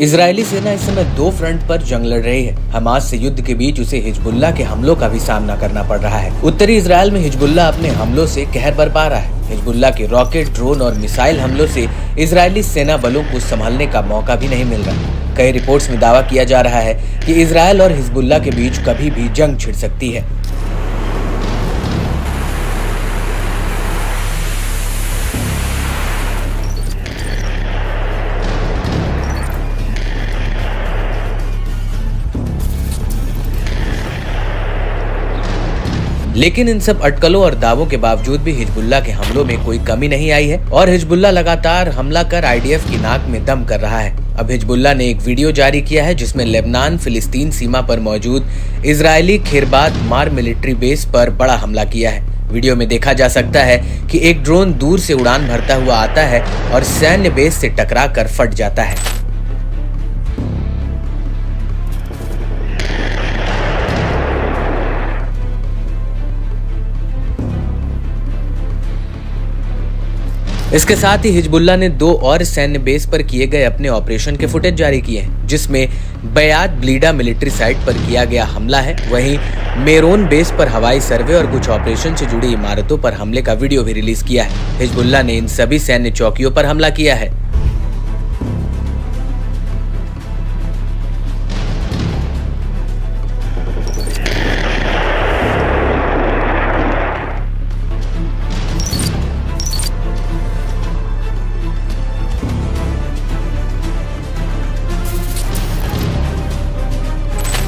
Israeli सेना इस समय दो फ्रंट पर जंग लड़ रही है। हमास से युद्ध के बीच उसे हिजबुल्लाह के हमलों का भी सामना करना पड़ रहा है। उत्तरी इजरायल में हिजबुल्लाह अपने हमलों से कहर बरपा रहा है। हिजबुल्लाह के रॉकेट, ड्रोन और मिसाइल हमलों से इजरायली सेना बलों को संभालने का मौका भी नहीं मिल रहा। कई रिपोर्ट्स में दावा किया जा रहा है कि इजरायल और हिजबुल्लाह के बीच कभी भी जंग छिड़ सकती है। लेकिन इन सब अटकलों और दावों के बावजूद भी हिजबुल्लाह के हमलों में कोई कमी नहीं आई है और हिजबुल्लाह लगातार हमला कर आईडीएफ की नाक में दम कर रहा है। अब हिजबुल्लाह ने एक वीडियो जारी किया है जिसमें लेबनान फिलिस्तीन सीमा पर मौजूद इजरायली खेरबाद मार मिलिट्री बेस पर बड़ा हमला किया है। वीडियो में देखा जा सकता है कि एक ड्रोन दूर से उड़ान भरता हुआ आता है और सैन्य बेस से टकरा कर फट जाता है। इसके साथ ही हिजबुल्लाह ने दो और सैन्य बेस पर किए गए अपने ऑपरेशन के फुटेज जारी किए हैं, जिसमें बयाद ब्लीडा मिलिट्री साइट पर किया गया हमला है। वहीं मेरोन बेस पर हवाई सर्वे और कुछ ऑपरेशन से जुड़ी इमारतों पर हमले का वीडियो भी रिलीज किया है। हिजबुल्लाह ने इन सभी सैन्य चौकियों पर हमला किया है।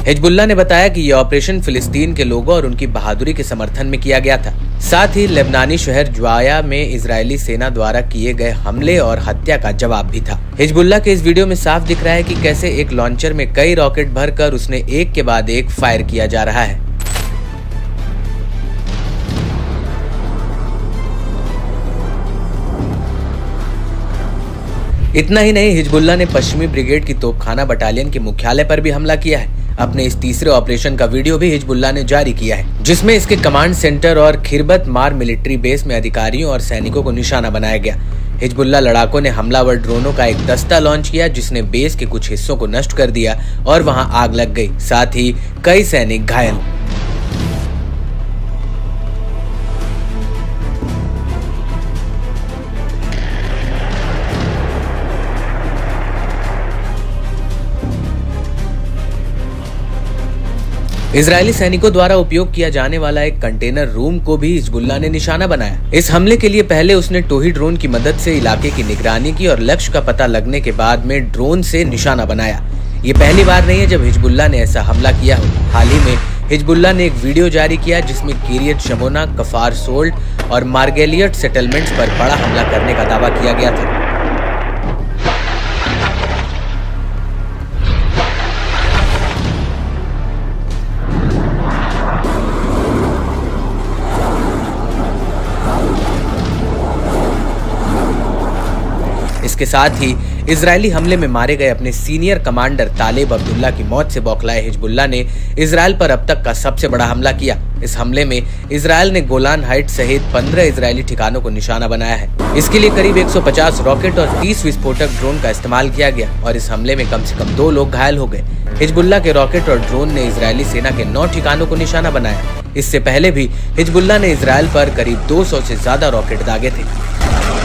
हिजबुल्लाह ने बताया कि ये ऑपरेशन फिलिस्तीन के लोगों और उनकी बहादुरी के समर्थन में किया गया था। साथ ही लेबनानी शहर ज्वाया में इजरायली सेना द्वारा किए गए हमले और हत्या का जवाब भी था। हिजबुल्लाह के इस वीडियो में साफ दिख रहा है कि कैसे एक लॉन्चर में कई रॉकेट भरकर उसने एक के बाद एक फायर किया जा रहा है। इतना ही नहीं, हिजबुल्लाह ने पश्चिमी ब्रिगेड की तोपखाना बटालियन के मुख्यालय पर भी हमला किया है। अपने इस तीसरे ऑपरेशन का वीडियो भी हिजबुल्लाह ने जारी किया है, जिसमें इसके कमांड सेंटर और खिरबत मार मिलिट्री बेस में अधिकारियों और सैनिकों को निशाना बनाया गया। हिजबुल्लाह लड़ाकों ने हमलावर ड्रोनों का एक दस्ता लॉन्च किया जिसने बेस के कुछ हिस्सों को नष्ट कर दिया और वहां आग लग गई। साथ ही कई सैनिक घायल। इजरायली सैनिकों द्वारा उपयोग किया जाने वाला एक कंटेनर रूम को भी हिजबुल्लाह ने निशाना बनाया। इस हमले के लिए पहले उसने टोही ड्रोन की मदद से इलाके की निगरानी की और लक्ष्य का पता लगने के बाद में ड्रोन से निशाना बनाया। ये पहली बार नहीं है जब हिजबुल्लाह ने ऐसा हमला किया हो। हाल ही में हिजबुल्लाह ने एक वीडियो जारी किया जिसमें कीरियत शमोना, कफार सोल्ट और मार्गेलियट सेटलमेंट्स पर बड़ा हमला करने का दावा किया गया था। इसके साथ ही इजरायली हमले में मारे गए अपने सीनियर कमांडर तालेब अब्दुल्ला की मौत से बौखलाए हिजबुल्लाह ने इजरायल पर अब तक का सबसे बड़ा हमला किया। इस हमले में इजरायल ने गोलान हाइट सहित 15 इजरायली ठिकानों को निशाना बनाया है। इसके लिए करीब 150 रॉकेट और 30 विस्फोटक ड्रोन का इस्तेमाल किया गया और इस हमले में कम से कम 2 लोग घायल हो गए। हिजबुल्लाह के रॉकेट और ड्रोन ने इजरायली सेना के 9 ठिकानों को निशाना बनाया। इससे पहले भी हिजबुल्लाह ने इजरायल पर करीब 200 से ज्यादा रॉकेट दागे थे।